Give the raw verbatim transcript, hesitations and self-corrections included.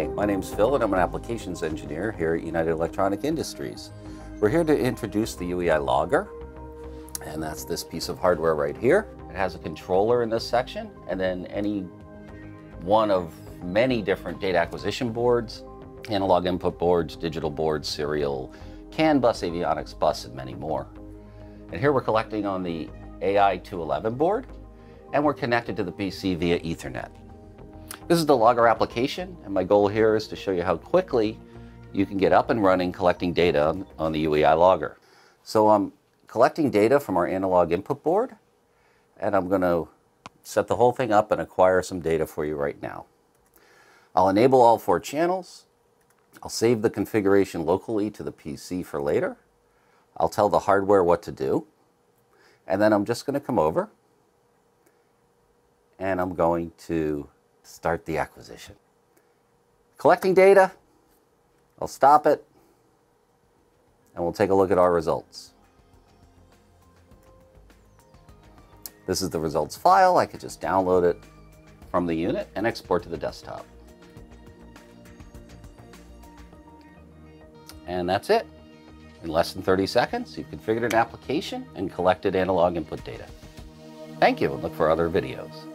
Hi, my name's Phil and I'm an applications engineer here at United Electronic Industries. We're here to introduce the U E I Logger, and that's this piece of hardware right here. It has a controller in this section, and then any one of many different data acquisition boards, analog input boards, digital boards, serial, CAN bus, avionics bus, and many more. And here we're collecting on the A I two eleven board, and we're connected to the P C via Ethernet. This is the Logger application, and my goal here is to show you how quickly you can get up and running collecting data on, on the U E I Logger. So I'm collecting data from our analog input board, and I'm going to set the whole thing up and acquire some data for you right now. I'll enable all four channels. I'll save the configuration locally to the P C for later. I'll tell the hardware what to do, and then I'm just going to come over and I'm going to start the acquisition. Collecting data, I'll stop it, and we'll take a look at our results. This is the results file. I could just download it from the unit and export to the desktop. And that's it. In less than thirty seconds, you've configured an application and collected analog input data. Thank you, and look for other videos.